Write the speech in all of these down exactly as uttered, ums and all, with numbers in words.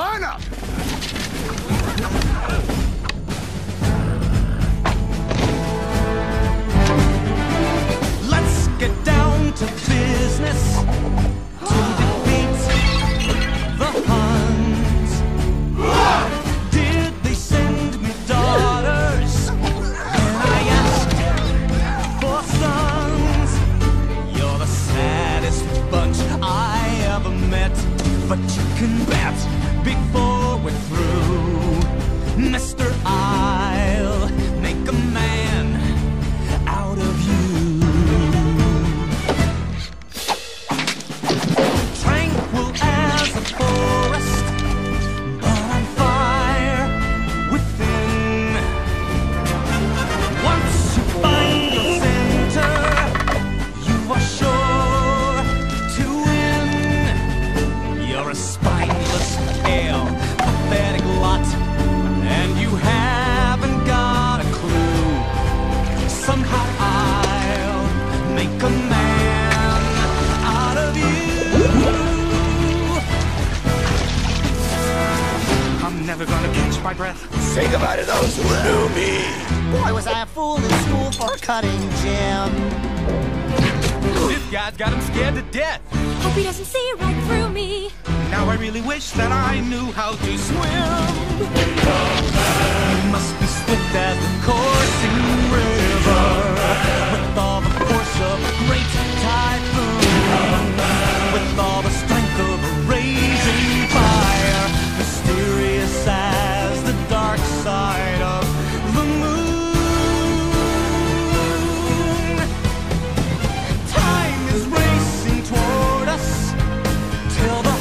Line up! Let's get down to business to defeat the Huns. Did they send me daughters? And I asked for sons. You're the saddest bunch I ever met, but you can bet before we're through, Mister I'll make a man out of you. Tranquil as a forest, but on fire within. Once you find your center, you are sure to win. You're a spineless ale, pathetic lot, and you haven't got a clue. Somehow I'll make a man out of you. I'm never gonna catch my breath. Think about it, those who knew me. Boy, was I a fool in school for cutting Jim. This guy's got him scared to death. Hope he doesn't see right through me. Now I really wish that I knew how to swim. You must be swift as the coursing river, with all the force of a great typhoon, with all the strength of a raging fire, mysterious as the dark side of the moon. Time is racing toward us till the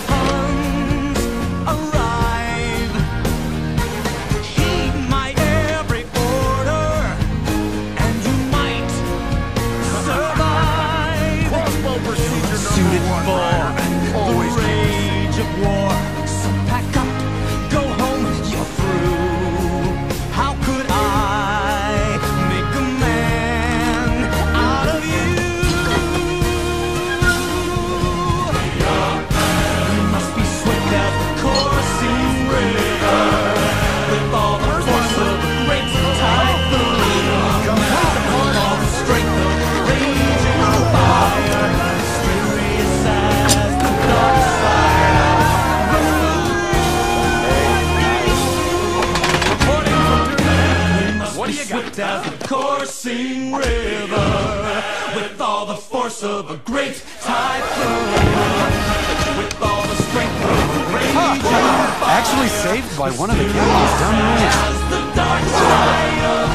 coursing river, with all the force of a great typhoon, with all the strength of a great huh. Actually saved by one of the cameras down there.